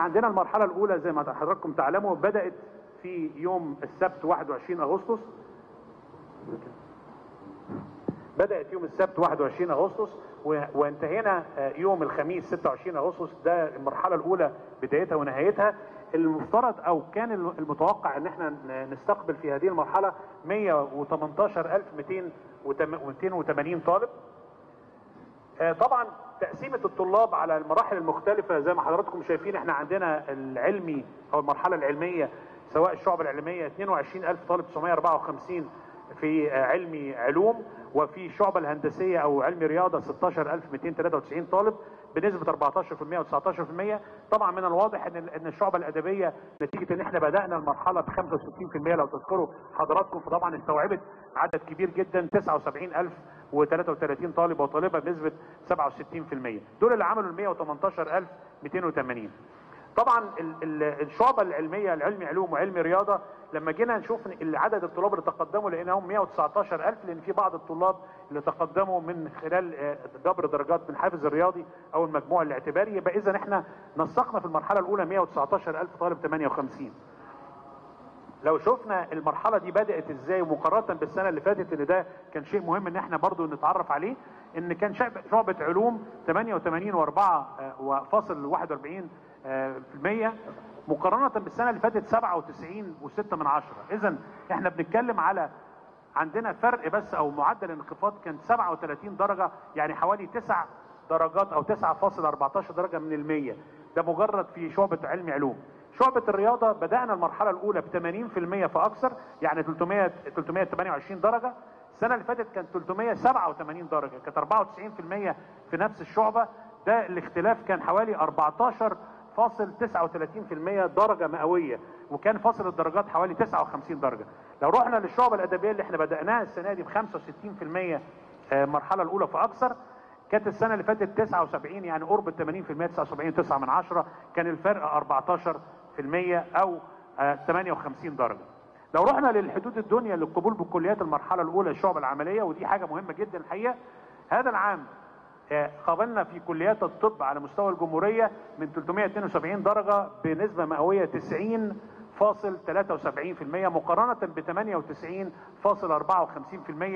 عندنا المرحلة الأولى زي ما حضراتكم تعلموا بدأت في يوم السبت 21 أغسطس وانتهينا يوم الخميس 26 أغسطس. ده المرحلة الأولى بدايتها ونهايتها. المفترض أو كان المتوقع إن احنا نستقبل في هذه المرحلة 118280 طالب. طبعا تقسيمة الطلاب على المراحل المختلفة زي ما حضراتكم شايفين، احنا عندنا العلمي أو المرحلة العلمية سواء الشعب العلمية 22000 طالب 954 في علمي علوم، وفي الشعبة الهندسية أو علمي رياضة 16293 طالب بنسبة 14% و19%. طبعا من الواضح إن الشعبة الأدبية نتيجة إن احنا بدأنا المرحلة ب 65% لو تذكروا حضراتكم، فطبعا استوعبت عدد كبير جدا 79033 طالب وطالبة بنسبة 67%. دول اللي عملوا 118280. طبعا الشعبة العلمية العلمي علوم وعلمي رياضة لما جينا نشوف عدد الطلاب اللي تقدموا لقيناهم 119000، لأن في بعض الطلاب اللي تقدموا من خلال جبر درجات من الحافز الرياضي أو المجموع الاعتباري. يبقى إذا احنا نسقنا في المرحلة الأولى 119000 طالب 58. لو شفنا المرحلة دي بدأت إزاي مقارنة بالسنة اللي فاتت، إن ده كان شيء مهم إن احنا برضو نتعرف عليه، إن كان شعبة علوم 88.41% مقارنة بالسنة اللي فاتت 97.6. إذا احنا بنتكلم على عندنا فرق بس أو معدل انخفاض كان 37 درجة، يعني حوالي 9 درجات أو 9.14 درجة من 100. ده مجرد في شعبة علمي علوم. شعبة الرياضة بدأنا المرحلة الأولى ب 80% فأكثر، يعني 328 درجة. السنة اللي فاتت كانت 387 درجة، كانت 94% في نفس الشعبة. ده الاختلاف كان حوالي 14.39% درجة مئوية، وكان فاصل الدرجات حوالي 59 درجة. لو رحنا للشعبة الأدبية اللي احنا بدأناها السنة دي ب 65% المرحلة الأولى فأكثر، كانت السنة اللي فاتت 79، يعني قرب 80%، 79.9. كان الفرق 14% أو 58 درجة. لو رحنا للحدود الدنيا للقبول بالكليات المرحلة الأولى الشعبة العملية، ودي حاجة مهمة جدا الحقيقة، هذا العام قابلنا في كليات الطب على مستوى الجمهورية من 372 درجة بنسبة مئوية 90.73% مقارنة ب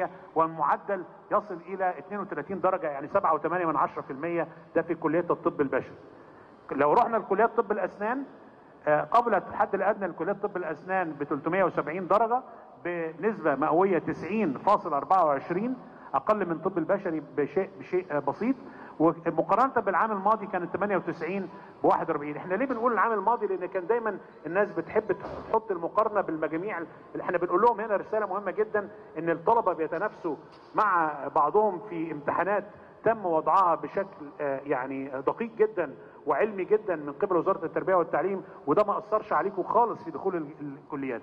98.54%، والمعدل يصل إلى 32 درجة، يعني 7.8%. ده في كلية الطب البشري. لو رحنا لكليات طب الأسنان، قابلت الحد الأدنى لكلية طب الأسنان ب 370 درجة بنسبة مئوية 90.24، أقل من طب البشري بشيء بسيط، ومقارنة بالعام الماضي كانت 98.41. احنا ليه بنقول العام الماضي؟ لأن كان دايما الناس بتحب تحط المقارنة بالمجاميع. احنا بنقول لهم هنا رسالة مهمة جدا، إن الطلبة بيتنافسوا مع بعضهم في امتحانات تم وضعها بشكل يعني دقيق جدا وعلمي جدا من قبل وزارة التربية والتعليم، وده ما أثرش عليكم خالص في دخول الكليات.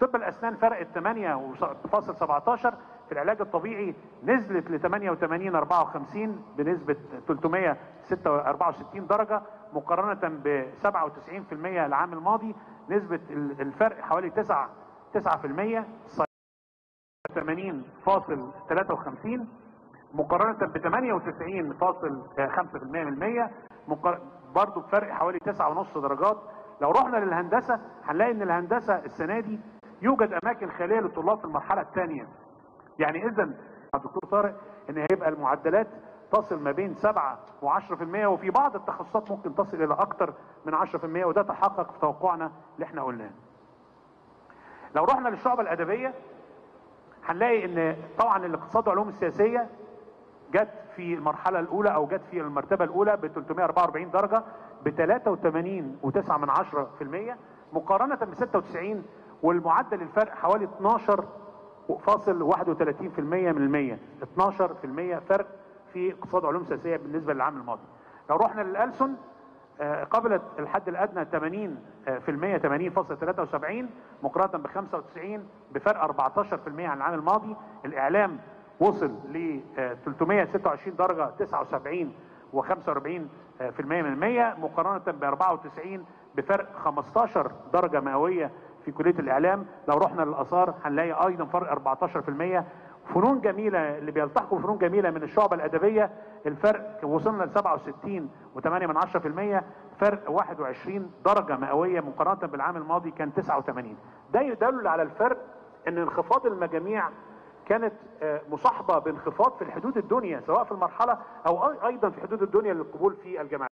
طب الأسنان فرقت 8.17، في العلاج الطبيعي نزلت ل 88.54 بنسبة 364 درجة مقارنة ب 97% العام الماضي، نسبة الفرق حوالي 9%، 80.53 مقارنة ب 98.5%، برضه بفرق حوالي 9.5 درجات. لو رحنا للهندسة هنلاقي إن الهندسة السنة دي يوجد أماكن خالية للطلاب في المرحلة الثانية. يعني إذن دكتور طارق إن هيبقى المعدلات تصل ما بين 7% و10%، وفي بعض التخصصات ممكن تصل إلى أكثر من 10%، وده تحقق في توقعنا اللي إحنا قلناه. لو رحنا للشعبة الأدبية هنلاقي إن طبعًا الاقتصاد والعلوم السياسية جت في المرحلة الأولى أو جت في المرتبة الأولى ب 344 درجة ب 83.9% مقارنة ب 96، والمعدل الفرق حوالي 12.31% من 100، 12% فرق في اقتصاد علوم سياسية بالنسبة للعام الماضي. لو رحنا للألسن قابلت الحد الأدنى 80.73 مقارنة ب 95 بفرق 14% عن العام الماضي. الإعلام وصل ل 326 درجة 79.45% من 100 مقارنة ب 94 بفرق 15 درجة مئوية في كلية الإعلام. لو رحنا للآثار هنلاقي أيضا فرق 14%، فنون جميله اللي بيلتحقوا فنون جميله من الشعبه الادبيه، الفرق وصلنا ل 67.8%، فرق 21 درجه مئويه مقارنه بالعام الماضي كان 89. ده يدل على الفرق ان انخفاض المجاميع كانت مصاحبه بانخفاض في الحدود الدنيا سواء في المرحله او ايضا في حدود الدنيا للقبول في الجامعات.